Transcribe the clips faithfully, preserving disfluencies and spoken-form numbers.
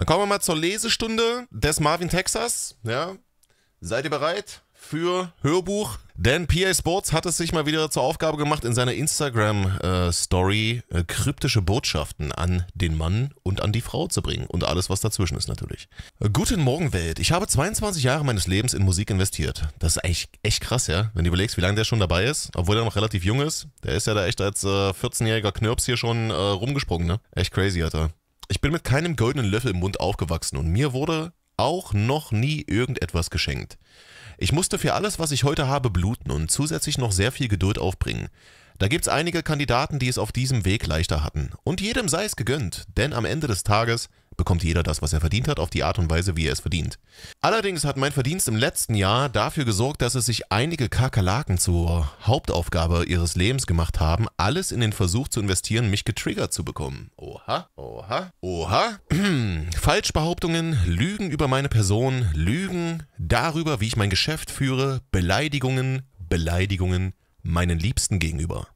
Dann kommen wir mal zur Lesestunde des Marvin Texas. Ja, seid ihr bereit für Hörbuch? Denn P A Sports hat es sich mal wieder zur Aufgabe gemacht, in seiner Instagram-Story äh, äh, kryptische Botschaften an den Mann und an die Frau zu bringen. Und alles, was dazwischen ist natürlich. Äh, Guten Morgen, Welt. Ich habe zweiundzwanzig Jahre meines Lebens in Musik investiert. Das ist eigentlich echt krass, ja? Wenn du überlegst, wie lange der schon dabei ist, obwohl er noch relativ jung ist. Der ist ja da echt als äh, vierzehnjähriger Knirps hier schon äh, rumgesprungen, ne? Echt crazy, Alter. Ich bin mit keinem goldenen Löffel im Mund aufgewachsen und mir wurde auch noch nie irgendetwas geschenkt. Ich musste für alles, was ich heute habe, bluten und zusätzlich noch sehr viel Geduld aufbringen. Da gibt's einige Kandidaten, die es auf diesem Weg leichter hatten. Und jedem sei es gegönnt, denn am Ende des Tages bekommt jeder das, was er verdient hat, auf die Art und Weise, wie er es verdient. Allerdings hat mein Verdienst im letzten Jahr dafür gesorgt, dass es sich einige Kakerlaken zur Hauptaufgabe ihres Lebens gemacht haben, alles in den Versuch zu investieren, mich getriggert zu bekommen. Oha, oha, oha. Falschbehauptungen, Lügen über meine Person, Lügen darüber, wie ich mein Geschäft führe, Beleidigungen, Beleidigungen meinen Liebsten gegenüber.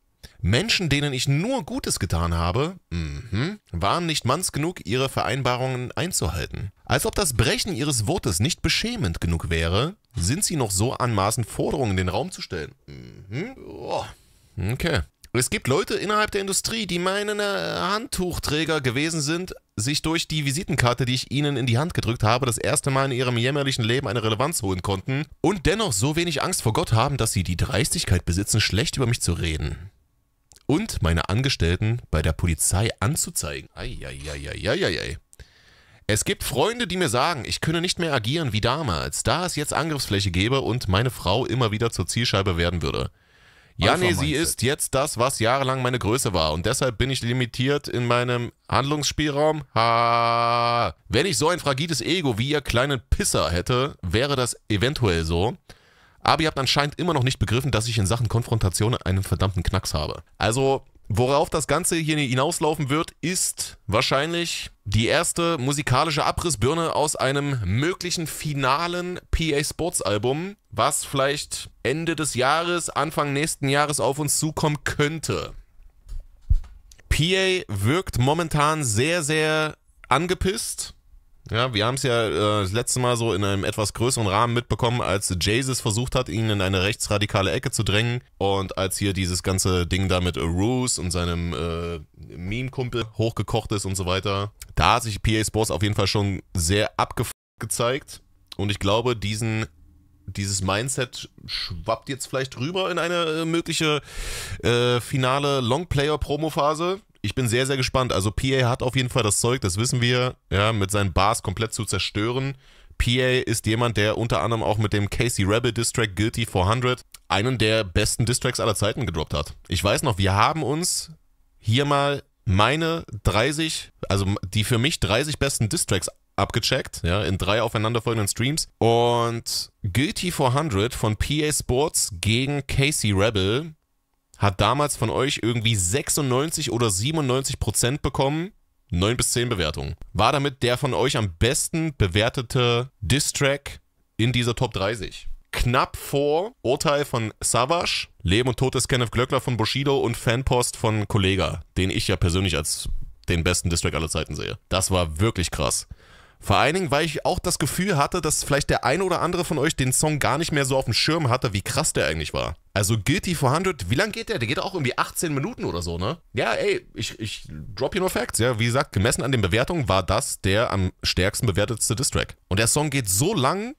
Menschen, denen ich nur Gutes getan habe, mh, waren nicht manns genug, ihre Vereinbarungen einzuhalten. Als ob das Brechen ihres Wortes nicht beschämend genug wäre, sind sie noch so anmaßend, Forderungen in den Raum zu stellen. Mh, oh, okay. Es gibt Leute innerhalb der Industrie, die meine Handtuchträger gewesen sind, sich durch die Visitenkarte, die ich ihnen in die Hand gedrückt habe, das erste Mal in ihrem jämmerlichen Leben eine Relevanz holen konnten und dennoch so wenig Angst vor Gott haben, dass sie die Dreistigkeit besitzen, schlecht über mich zu reden. Und meine Angestellten bei der Polizei anzuzeigen. Eieieiei. Es gibt Freunde, die mir sagen, ich könne nicht mehr agieren wie damals, da es jetzt Angriffsfläche gäbe und meine Frau immer wieder zur Zielscheibe werden würde. Ja, nee, sie ist jetzt das, was jahrelang meine Größe war und deshalb bin ich limitiert in meinem Handlungsspielraum. Ha. Wenn ich so ein fragiles Ego wie ihr kleinen Pisser hätte, wäre das eventuell so. Aber ihr habt anscheinend immer noch nicht begriffen, dass ich in Sachen Konfrontation einen verdammten Knacks habe. Also, worauf das Ganze hier hinauslaufen wird, ist wahrscheinlich die erste musikalische Abrissbirne aus einem möglichen finalen P A Sports Album, was vielleicht Ende des Jahres, Anfang nächsten Jahres auf uns zukommen könnte. P A wirkt momentan sehr, sehr angepisst. Ja, wir haben es ja äh, das letzte Mal so in einem etwas größeren Rahmen mitbekommen, als Jay-Z versucht hat, ihn in eine rechtsradikale Ecke zu drängen und als hier dieses ganze Ding da mit Roos und seinem äh, Meme-Kumpel hochgekocht ist und so weiter. Da hat sich P A Sports auf jeden Fall schon sehr abgefuckt gezeigt und ich glaube, diesen, dieses Mindset schwappt jetzt vielleicht rüber in eine mögliche äh, finale Longplayer-Promo-Phase. Ich bin sehr, sehr gespannt. Also P A hat auf jeden Fall das Zeug, das wissen wir, ja, mit seinen Bars komplett zu zerstören. P A ist jemand, der unter anderem auch mit dem K C Rebell Distrack Guilty four hundred einen der besten Distracks aller Zeiten gedroppt hat. Ich weiß noch, wir haben uns hier mal meine dreißig, also die für mich dreißig besten Distracks abgecheckt, ja, in drei aufeinanderfolgenden Streams. Und Guilty four hundred von P A Sports gegen K C Rebell hat damals von euch irgendwie sechsundneunzig oder siebenundneunzig Prozent bekommen, neun bis zehn Bewertungen. War damit der von euch am besten bewertete Diss-Track in dieser Top dreißig. Knapp vor Urteil von Savas, Leben und Tod des Kenneth Glöckler von Bushido und Fanpost von Kollegah, den ich ja persönlich als den besten Diss-Track aller Zeiten sehe. Das war wirklich krass. Vor allen Dingen, weil ich auch das Gefühl hatte, dass vielleicht der ein oder andere von euch den Song gar nicht mehr so auf dem Schirm hatte, wie krass der eigentlich war. Also Guilty four hundred, wie lang geht der? Der geht auch irgendwie achtzehn Minuten oder so, ne? Ja, ey, ich, ich drop hier nur Facts, ja. Wie gesagt, gemessen an den Bewertungen war das der am stärksten bewertetste Diss-Track. Und der Song geht so lang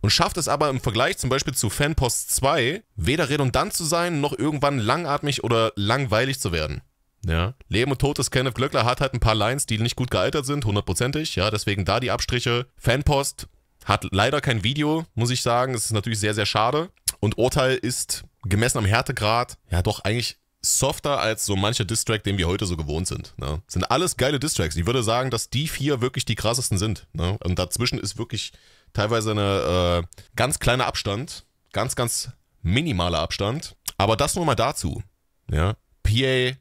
und schafft es aber im Vergleich zum Beispiel zu Fanpost zwei weder redundant zu sein, noch irgendwann langatmig oder langweilig zu werden. Ja. Leben und Tod des Kenneth Glöckler hat halt ein paar Lines, die nicht gut gealtert sind, hundertprozentig, ja, deswegen da die Abstriche. Fanpost hat leider kein Video, muss ich sagen, das ist natürlich sehr, sehr schade. Und Urteil ist, gemessen am Härtegrad, ja doch eigentlich softer als so mancher Diss-Track, den wir heute so gewohnt sind. Ne? Sind alles geile Diss-Tracks. Ich würde sagen, dass die vier wirklich die krassesten sind. Ne? Und dazwischen ist wirklich teilweise ein äh, ganz kleiner Abstand, ganz, ganz minimaler Abstand. Aber das nur mal dazu. Ja? P A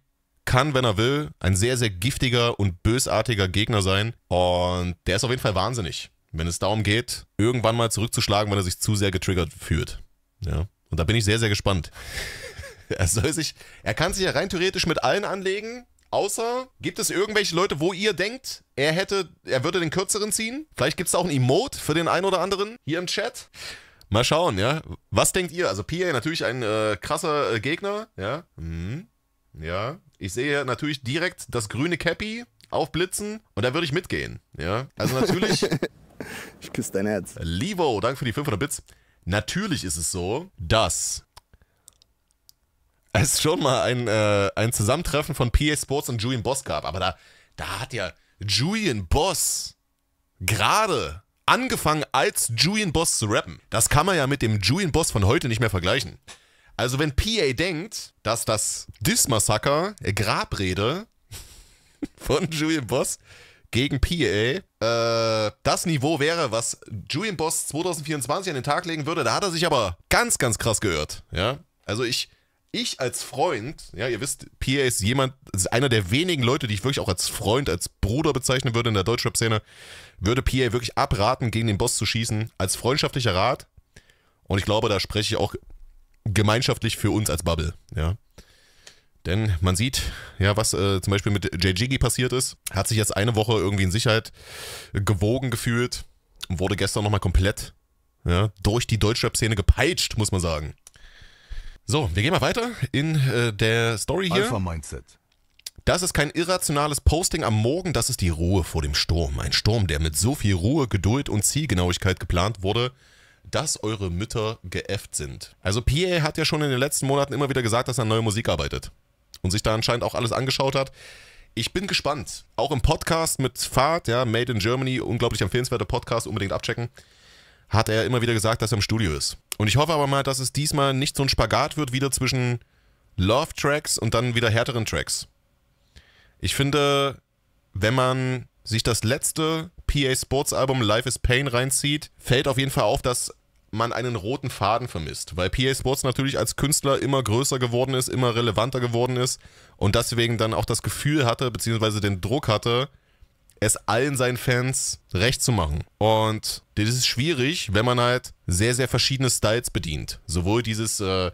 kann, wenn er will, ein sehr, sehr giftiger und bösartiger Gegner sein. Und der ist auf jeden Fall wahnsinnig, wenn es darum geht, irgendwann mal zurückzuschlagen, wenn er sich zu sehr getriggert fühlt. Ja. Und da bin ich sehr, sehr gespannt. er soll sich, er kann sich ja rein theoretisch mit allen anlegen, Außer, gibt es irgendwelche Leute, wo ihr denkt, er hätte, er würde den kürzeren ziehen? Vielleicht gibt es da auch ein Emote für den einen oder anderen hier im Chat. Mal schauen, ja. Was denkt ihr? Also P A natürlich ein äh, krasser äh, Gegner, ja. Mhm. Ja. Ich sehe natürlich direkt das grüne Cappy aufblitzen und da würde ich mitgehen, ja. Also natürlich... Ich küsse dein Herz. Livo, danke für die fünfhundert Bits. Natürlich ist es so, dass... es schon mal ein, äh, ein Zusammentreffen von P A Sports und Julian Boss gab. Aber da, da hat ja Julian Boss gerade angefangen, als Julian Boss zu rappen. Das kann man ja mit dem Julian Boss von heute nicht mehr vergleichen. Also wenn P A denkt, dass das Diss-Massaker, äh, Grabrede von Julian Boss gegen P A äh, das Niveau wäre, was Julian Boss zwanzig vierundzwanzig an den Tag legen würde, da hat er sich aber ganz, ganz krass geirrt. Ja? Also ich... Ich als Freund, ja, ihr wisst, P A ist jemand, ist einer der wenigen Leute, die ich wirklich auch als Freund, als Bruder bezeichnen würde in der Deutschrap-Szene, würde P A wirklich abraten, gegen den Boss zu schießen, als freundschaftlicher Rat. Und ich glaube, da spreche ich auch gemeinschaftlich für uns als Bubble, ja. Denn man sieht, ja, was äh, zum Beispiel mit Jay Jiggy passiert ist, hat sich jetzt eine Woche irgendwie in Sicherheit gewogen gefühlt und wurde gestern nochmal komplett, ja, durch die Deutschrap-Szene gepeitscht, muss man sagen. So, wir gehen mal weiter in äh, der Story hier. Alpha-Mindset. Das ist kein irrationales Posting am Morgen, das ist die Ruhe vor dem Sturm. Ein Sturm, der mit so viel Ruhe, Geduld und Zielgenauigkeit geplant wurde, dass eure Mütter geäfft sind. Also P A hat ja schon in den letzten Monaten immer wieder gesagt, dass er an neuer Musik arbeitet. Und sich da anscheinend auch alles angeschaut hat. Ich bin gespannt. Auch im Podcast mit Fart, ja, Made in Germany, unglaublich empfehlenswerter Podcast, unbedingt abchecken. Hat er immer wieder gesagt, dass er im Studio ist. Und ich hoffe aber mal, dass es diesmal nicht so ein Spagat wird, wieder zwischen Love-Tracks und dann wieder härteren Tracks. Ich finde, wenn man sich das letzte P A Sports-Album Life is Pain reinzieht, fällt auf jeden Fall auf, dass man einen roten Faden vermisst. Weil P A Sports natürlich als Künstler immer größer geworden ist, immer relevanter geworden ist und deswegen dann auch das Gefühl hatte, beziehungsweise den Druck hatte, es allen seinen Fans recht zu machen. Und das ist schwierig, wenn man halt sehr, sehr verschiedene Styles bedient. Sowohl dieses äh,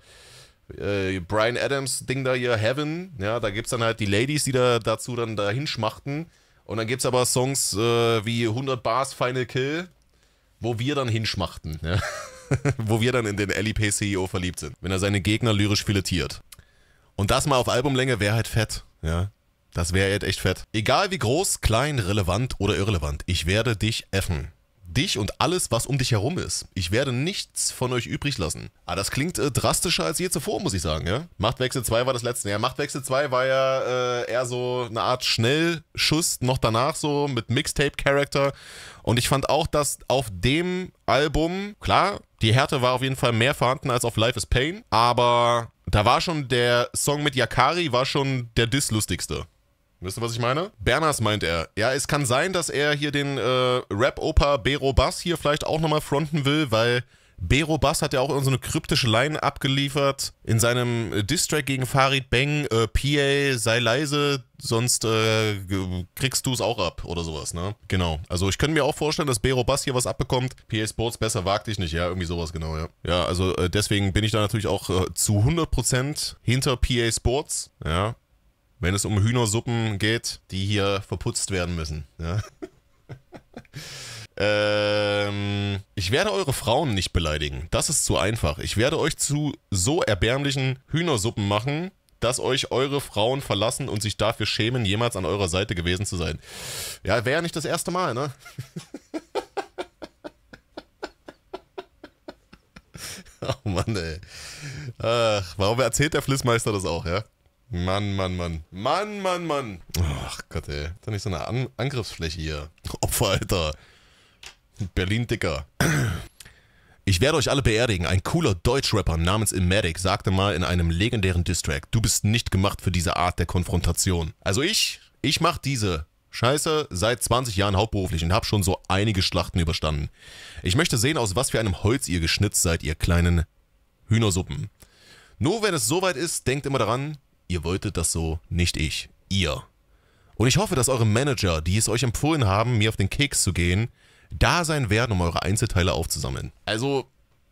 äh, Brian Adams-Ding da hier, Heaven, ja, da gibt es dann halt die Ladies, die da dazu dann da hinschmachten. Und dann gibt es aber Songs äh, wie hundert Bars Final Kill, wo wir dann hinschmachten. Ja? Wo wir dann in den L E P C E O verliebt sind, wenn er seine Gegner lyrisch filetiert. Und das mal auf Albumlänge wäre halt fett, ja. Das wäre echt fett. Egal wie groß, klein, relevant oder irrelevant, ich werde dich effen. Dich und alles, was um dich herum ist. Ich werde nichts von euch übrig lassen. Ah, das klingt äh, drastischer als je zuvor, muss ich sagen, ja? Machtwechsel zwei war das letzte. Ja, Machtwechsel zwei war ja äh, eher so eine Art Schnellschuss, noch danach so mit Mixtape-Charakter. Und ich fand auch, dass auf dem Album, klar, die Härte war auf jeden Fall mehr vorhanden als auf Life is Pain, aber da war schon der Song mit Yakari, war schon der Diss-lustigste. Wisst ihr, was ich meine? Berners meint er. Ja, es kann sein, dass er hier den äh, Rap-Opa Bero Bass hier vielleicht auch nochmal fronten will, weil Bero Bass hat ja auch so eine kryptische Line abgeliefert in seinem äh, Diss-Track gegen Farid Bang. Äh, P A, sei leise, sonst äh, kriegst du es auch ab oder sowas, ne? Genau. Also ich könnte mir auch vorstellen, dass Bero Bass hier was abbekommt. P A Sports, besser wag dich nicht, ja? Irgendwie sowas, genau, ja. Ja, also äh, deswegen bin ich da natürlich auch äh, zu hundert Prozent hinter P A Sports, ja. Wenn es um Hühnersuppen geht, die hier verputzt werden müssen. Ja. ähm, ich werde eure Frauen nicht beleidigen. Das ist zu einfach. Ich werde euch zu so erbärmlichen Hühnersuppen machen, dass euch eure Frauen verlassen und sich dafür schämen, jemals an eurer Seite gewesen zu sein. Ja, wäre nicht das erste Mal, ne? Oh Mann, ey. Ach, warum erzählt der Flissmeister das auch, ja? Mann, Mann, Mann. Mann, Mann, Mann. Ach Gott, ey. Ist doch nicht so eine An Angriffsfläche hier. Opfer, Alter. Berlin, Dicker. Ich werde euch alle beerdigen. Ein cooler Deutschrapper namens Emetic sagte mal in einem legendären Diss-Track, du bist nicht gemacht für diese Art der Konfrontation. Also ich, ich mach diese Scheiße seit zwanzig Jahren hauptberuflich und hab schon so einige Schlachten überstanden. Ich möchte sehen, aus was für einem Holz ihr geschnitzt seid, ihr kleinen Hühnersuppen. Nur wenn es soweit ist, denkt immer daran, ihr wolltet das so, nicht ich, ihr. Und ich hoffe, dass eure Manager, die es euch empfohlen haben, mir auf den Keks zu gehen, da sein werden, um eure Einzelteile aufzusammeln. Also,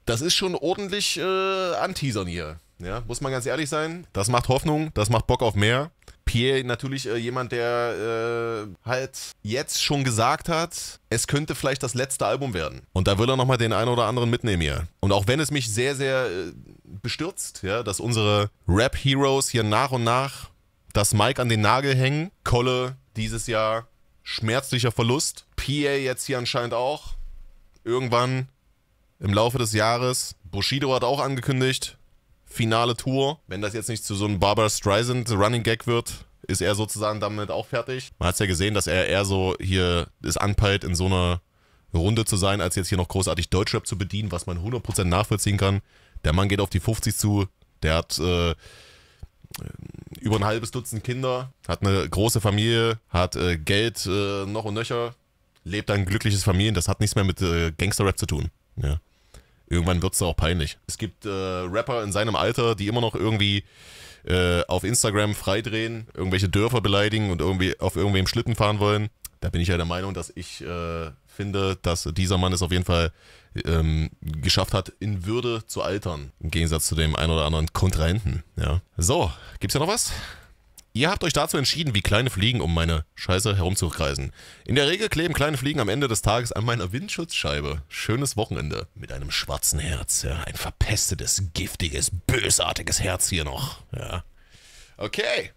das ist schon ordentlich äh, anteasern hier. Ja, muss man ganz ehrlich sein. Das macht Hoffnung, das macht Bock auf mehr. P A natürlich äh, jemand, der äh, halt jetzt schon gesagt hat, es könnte vielleicht das letzte Album werden. Und da will er nochmal den einen oder anderen mitnehmen hier. Und auch wenn es mich sehr, sehr äh, bestürzt, ja, dass unsere Rap-Heroes hier nach und nach das Mic an den Nagel hängen. Kolle dieses Jahr, schmerzlicher Verlust. P A jetzt hier anscheinend auch. Irgendwann im Laufe des Jahres. Bushido hat auch angekündigt, finale Tour. Wenn das jetzt nicht zu so einem Barbra Streisand Running Gag wird, ist er sozusagen damit auch fertig. Man hat es ja gesehen, dass er eher so hier es anpeilt, in so einer Runde zu sein, als jetzt hier noch großartig Deutschrap zu bedienen, was man hundert Prozent nachvollziehen kann. Der Mann geht auf die fünfzig zu, der hat äh, über ein halbes Dutzend Kinder, hat eine große Familie, hat äh, Geld äh, noch und nöcher, lebt ein glückliches Familien, das hat nichts mehr mit äh, Gangster-Rap zu tun. Ja. Irgendwann wird es auch peinlich. Es gibt äh, Rapper in seinem Alter, die immer noch irgendwie äh, auf Instagram freidrehen, irgendwelche Dörfer beleidigen und irgendwie auf irgendwem Schlitten fahren wollen. Da bin ich ja der Meinung, dass ich äh, finde, dass dieser Mann es auf jeden Fall ähm, geschafft hat, in Würde zu altern. Im Gegensatz zu dem einen oder anderen Kontrahenten. Ja. So, gibt's ja noch was? Ihr habt euch dazu entschieden, wie kleine Fliegen um meine Scheiße herumzukreisen. In der Regel kleben kleine Fliegen am Ende des Tages an meiner Windschutzscheibe. Schönes Wochenende. Mit einem schwarzen Herz. Ja. Ein verpestetes, giftiges, bösartiges Herz hier noch. Ja. Okay.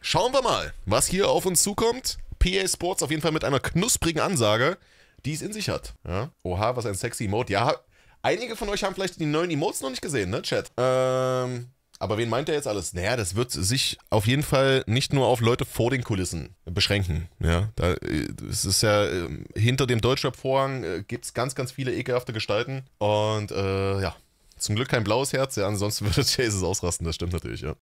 Schauen wir mal, was hier auf uns zukommt. P A Sports auf jeden Fall mit einer knusprigen Ansage, die es in sich hat. Ja. Oha, was ein sexy Emote. Ja, einige von euch haben vielleicht die neuen Emotes noch nicht gesehen, ne, Chat? Ähm... Aber wen meint er jetzt alles? Naja, das wird sich auf jeden Fall nicht nur auf Leute vor den Kulissen beschränken. Ja, da, es ist ja, hinter dem Deutschrap-Vorhang gibt es ganz, ganz viele ekelhafte Gestalten. Und äh, ja, zum Glück kein blaues Herz, ja, ansonsten würde Jesus ausrasten, das stimmt natürlich, ja.